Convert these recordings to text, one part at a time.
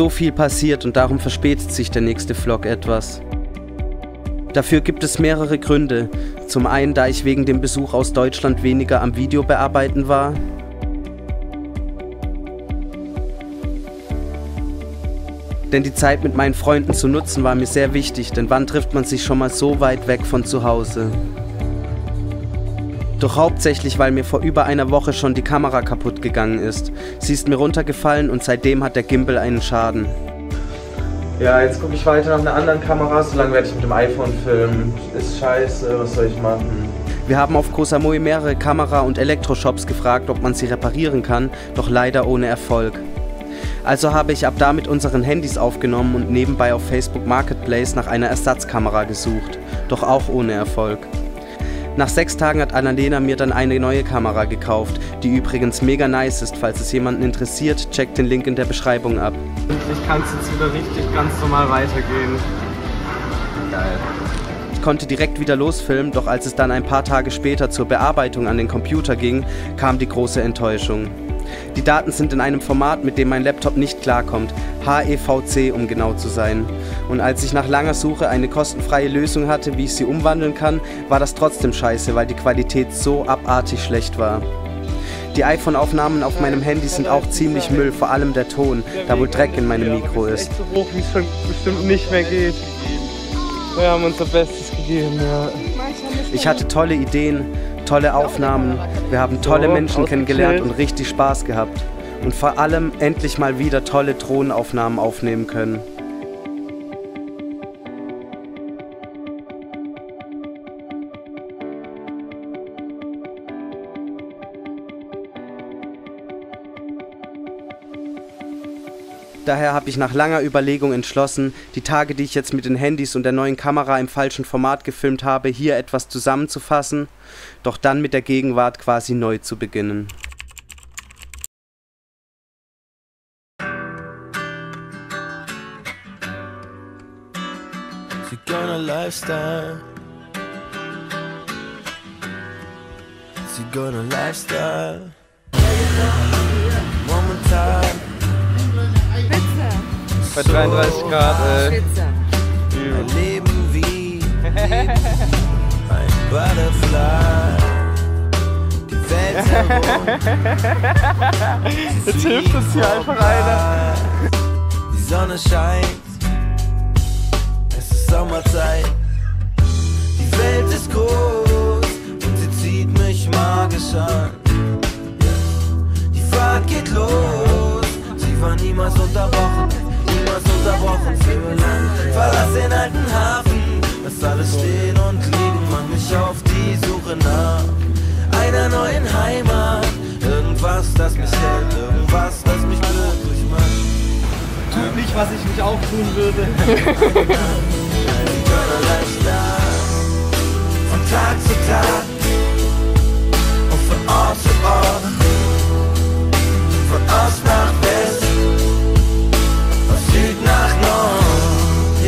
so viel passiert und darum verspätet sich der nächste Vlog etwas. Dafür gibt es mehrere Gründe. Zum einen, da ich wegen dem Besuch aus Deutschland weniger am Video bearbeiten war. Denn die Zeit mit meinen Freunden zu nutzen war mir sehr wichtig, denn wann trifft man sich schon mal so weit weg von zu Hause? Doch hauptsächlich, weil mir vor über einer Woche schon die Kamera kaputt gegangen ist. Sie ist mir runtergefallen und seitdem hat der Gimbal einen Schaden. Ja, jetzt gucke ich weiter nach einer anderen Kamera, solange werde ich mit dem iPhone filmen. Ist scheiße, was soll ich machen? Wir haben auf Koh Samui mehrere Kamera- und Elektroshops gefragt, ob man sie reparieren kann, doch leider ohne Erfolg. Also habe ich ab da mit unseren Handys aufgenommen und nebenbei auf Facebook Marketplace nach einer Ersatzkamera gesucht, doch auch ohne Erfolg. Nach 6 Tagen hat Annalena mir dann eine neue Kamera gekauft, die übrigens mega nice ist. Falls es jemanden interessiert, checkt den Link in der Beschreibung ab. Ich kann es jetzt wieder richtig ganz normal weitergehen. Geil. Ich konnte direkt wieder losfilmen, doch als es dann ein paar Tage später zur Bearbeitung an den Computer ging, kam die große Enttäuschung. Die Daten sind in einem Format, mit dem mein Laptop nicht klarkommt, HEVC um genau zu sein. Und als ich nach langer Suche eine kostenfreie Lösung hatte, wie ich sie umwandeln kann, war das trotzdem scheiße, weil die Qualität so abartig schlecht war. Die iPhone-Aufnahmen auf meinem Handy sind auch ziemlich Müll, vor allem der Ton, da wohl Dreck in meinem Mikro ist. So hoch, wie es schon bestimmt nicht mehr geht. Wir haben unser Bestes gegeben, ja. Ich hatte tolle Ideen, tolle Aufnahmen, wir haben tolle Menschen kennengelernt und richtig Spaß gehabt. Und vor allem endlich mal wieder tolle Drohnenaufnahmen aufnehmen können. Daher habe ich nach langer Überlegung entschlossen, die Tage, die ich jetzt mit den Handys und der neuen Kamera im falschen Format gefilmt habe, hier etwas zusammenzufassen, doch dann mit der Gegenwart quasi neu zu beginnen. Bei 33 Grad, Ein Leben wie ein Butterfly. Die Welt herum. Jetzt hilft uns hier einfach einer. Die Sonne scheint. Es ist Sommerzeit. Die Welt ist groß und sie zieht mich magisch an. Die Fahrt geht los. Sie war niemals unterbrochen. Unterbrochen für lang, verlass den alten Hafen, lass alles stehen und liegen, mach mich auf die Suche nach einer neuen Heimat, irgendwas, das mich hält, irgendwas, das mich glücklich macht. Tut nicht, was ich nicht auch tun würde. Von Tag zu Tag und von Ort zu Ort, von Ost nach West. Süd nach Nord,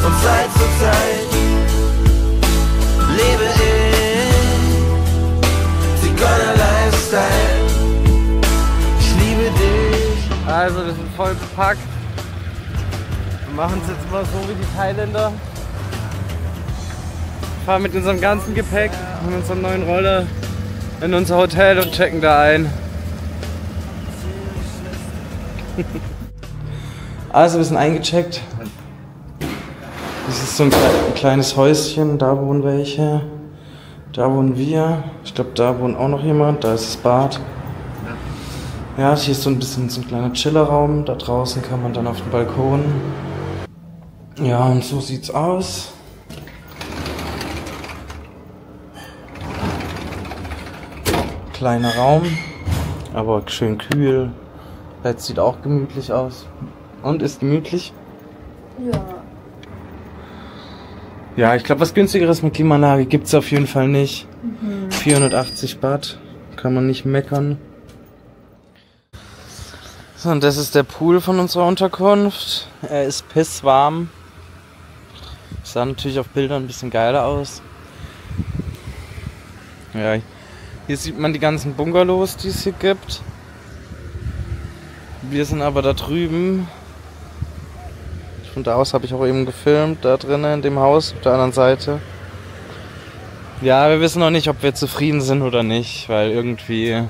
von Zeit zu Zeit lebe ich Zigeuner Lifestyle. Ich liebe dich. Also wir sind voll bepackt. Wir machen es jetzt mal so wie die Thailänder. Wir fahren mit unserem ganzen Gepäck und unserem neuen Roller in unser Hotel und checken da ein. Also wir sind eingecheckt. Das ist so ein kleines Häuschen, da wohnen welche, da wohnen wir, ich glaube da wohnt auch noch jemand, da ist das Bad. Ja, hier ist so ein bisschen so ein kleiner Chillerraum, da draußen kann man dann auf den Balkon. Ja, und so sieht's aus. Kleiner Raum, aber schön kühl. Bett sieht auch gemütlich aus. Und ist gemütlich? Ja. Ja, ich glaube, was günstigeres mit Klimaanlage gibt es auf jeden Fall nicht. 480 Baht, kann man nicht meckern. So, und das ist der Pool von unserer Unterkunft. Er ist pisswarm. Sah natürlich auf Bildern ein bisschen geiler aus. Ja, hier sieht man die ganzen Bungalows, die es hier gibt. Wir sind aber da drüben. Von da aus habe ich auch eben gefilmt, da drinnen in dem Haus, auf der anderen Seite. Ja, wir wissen noch nicht, ob wir zufrieden sind oder nicht, weil irgendwie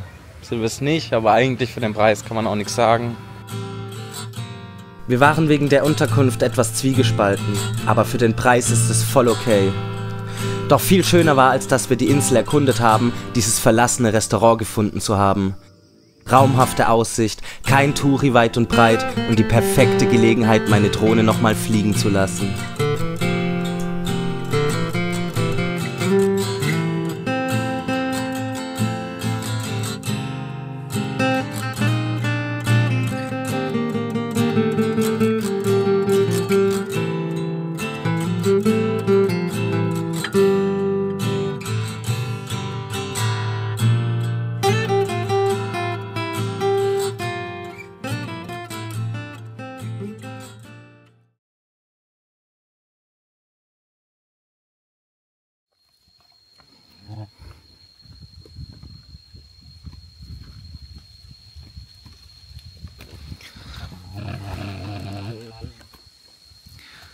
sind wir es nicht, aber eigentlich für den Preis kann man auch nichts sagen. Wir waren wegen der Unterkunft etwas zwiegespalten, aber für den Preis ist es voll okay. Doch viel schöner war, als dass wir die Insel erkundet haben, dieses verlassene Restaurant gefunden zu haben. Traumhafte Aussicht, kein Touri weit und breit und die perfekte Gelegenheit, meine Drohne nochmal fliegen zu lassen.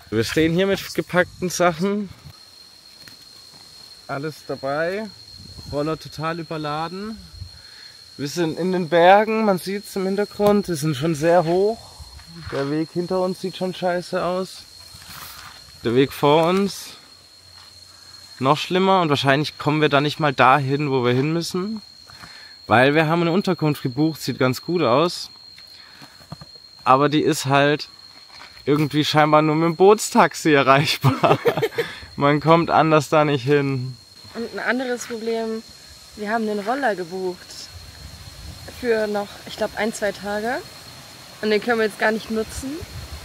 Wir stehen hier mit gepackten Sachen, alles dabei, Roller total überladen. Wir sind in den Bergen, man sieht es im Hintergrund, wir sind schon sehr hoch. Der Weg hinter uns sieht schon scheiße aus. Der Weg vor uns noch schlimmer und wahrscheinlich kommen wir da nicht mal dahin, wo wir hin müssen. Weil wir haben eine Unterkunft gebucht, sieht ganz gut aus, aber die ist halt irgendwie scheinbar nur mit dem Bootstaxi erreichbar. Man kommt anders da nicht hin. Und ein anderes Problem, wir haben den Roller gebucht für noch, ich glaube, 1-2 Tage. Und den können wir jetzt gar nicht nutzen,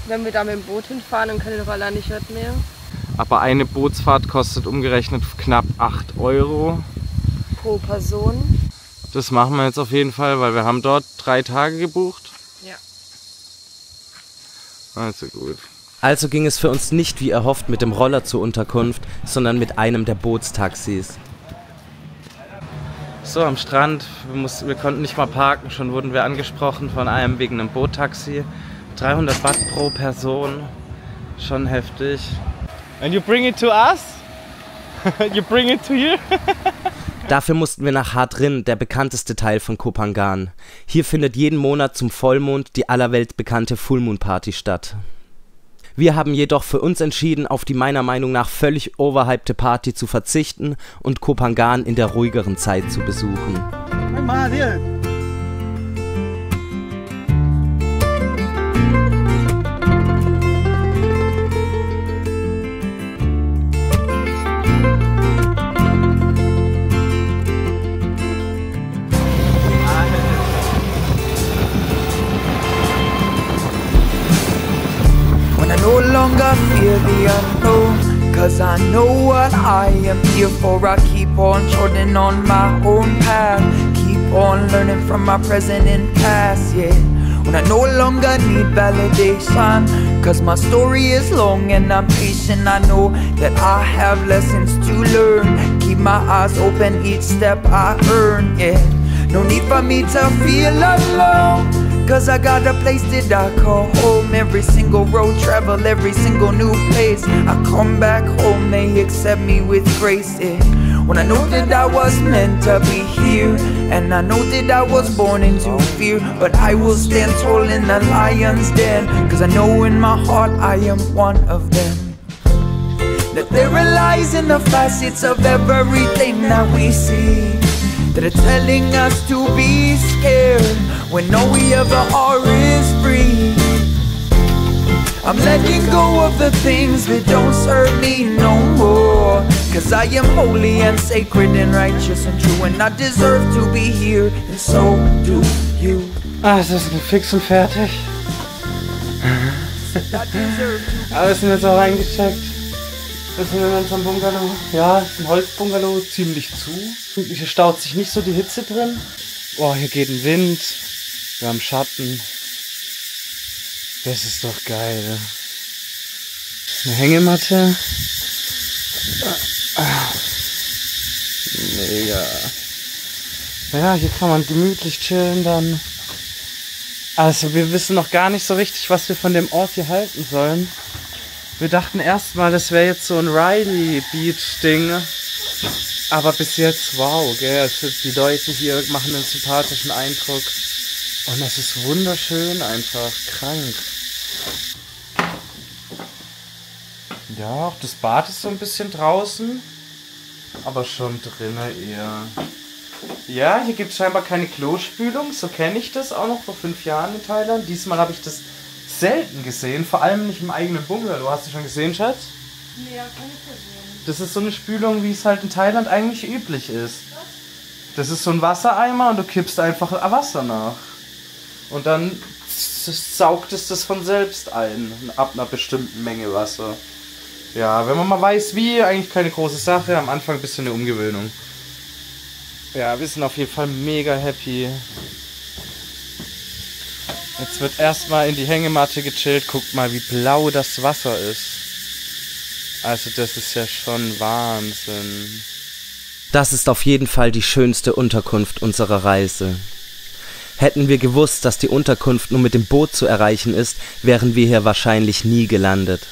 wenn wir da mit dem Boot hinfahren und können den Roller nicht mitnehmen. Aber eine Bootsfahrt kostet umgerechnet knapp 8 Euro. Pro Person. Das machen wir jetzt auf jeden Fall, weil wir haben dort 3 Tage gebucht. Also gut. Also ging es für uns nicht wie erhofft mit dem Roller zur Unterkunft, sondern mit einem der Bootstaxis. So, am Strand, wir konnten nicht mal parken, schon wurden wir angesprochen von einem wegen einem Boottaxi. 300 Watt pro Person, schon heftig. And you bring it to us? You bring it to you? Dafür mussten wir nach Haad Rin, der bekannteste Teil von Koh Phangan. Hier findet jeden Monat zum Vollmond die allerweltbekannte Fullmoon-Party statt. Wir haben jedoch für uns entschieden, auf die meiner Meinung nach völlig overhypte Party zu verzichten und Koh Phangan in der ruhigeren Zeit zu besuchen. Fear the unknown, cause I know what I am here for. I keep on trotting on my own path, keep on learning from my present and past, yeah. When I no longer need validation, cause my story is long and I'm patient. I know that I have lessons to learn, keep my eyes open each step I earn, yeah. No need for me to feel alone, cause I got a place that I call home. Every single road travel, every single new place I come back home, they accept me with grace, yeah. When I know that I was meant to be here, and I know that I was born into fear, but I will stand tall in the lion's den, cause I know in my heart I am one of them. That there are lies in the facets of everything that we see, that are telling us to be scared when all we ever are is free. I'm letting go of the things that don't serve me no more, cause I am holy and sacred and righteous and true, and I deserve to be here and so do you. Ah, es ist fix und fertig. Aber wir sind jetzt auch reingecheckt. Wir sind in unserem Bungalow. Ja, es ist ein Holzbungalow, ziemlich zu. Hier staut sich nicht so die Hitze drin. Boah, hier geht ein Wind. Wir haben Schatten. Das ist doch geil. Ne? Eine Hängematte. Mega. Ja, hier kann man gemütlich chillen dann. Also wir wissen noch gar nicht so richtig, was wir von dem Ort hier halten sollen. Wir dachten erstmal, das wäre jetzt so ein Riley-Beach-Ding. Aber bis jetzt, wow, gell, die Leute hier machen einen sympathischen Eindruck. Und es ist wunderschön einfach, krank. Ja, auch das Bad ist so ein bisschen draußen, aber schon drinnen eher. Ja, hier gibt es scheinbar keine Klospülung, so kenne ich das auch noch vor 5 Jahren in Thailand. Diesmal habe ich das selten gesehen, vor allem nicht im eigenen Bungalow. Hast du schon gesehen, Schatz? Nee, ja, kann ich gesehen. Das ist so eine Spülung, wie es halt in Thailand eigentlich üblich ist. Das ist so ein Wassereimer und du kippst einfach Wasser nach. Und dann saugt es das von selbst ein, ab einer bestimmten Menge Wasser. Ja, wenn man mal weiß wie, eigentlich keine große Sache, am Anfang ein bisschen eine Umgewöhnung. Ja, wir sind auf jeden Fall mega happy. Jetzt wird erstmal in die Hängematte gechillt, guckt mal wie blau das Wasser ist. Also das ist ja schon Wahnsinn. Das ist auf jeden Fall die schönste Unterkunft unserer Reise. Hätten wir gewusst, dass die Unterkunft nur mit dem Boot zu erreichen ist, wären wir hier wahrscheinlich nie gelandet.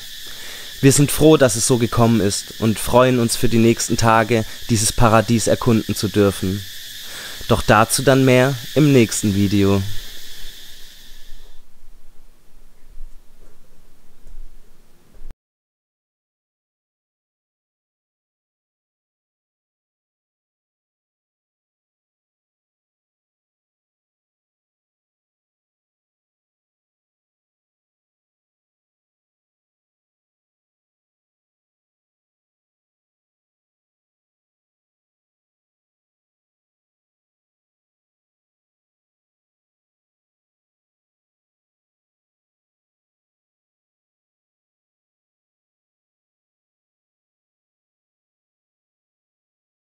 Wir sind froh, dass es so gekommen ist und freuen uns für die nächsten Tage, dieses Paradies erkunden zu dürfen. Doch dazu dann mehr im nächsten Video.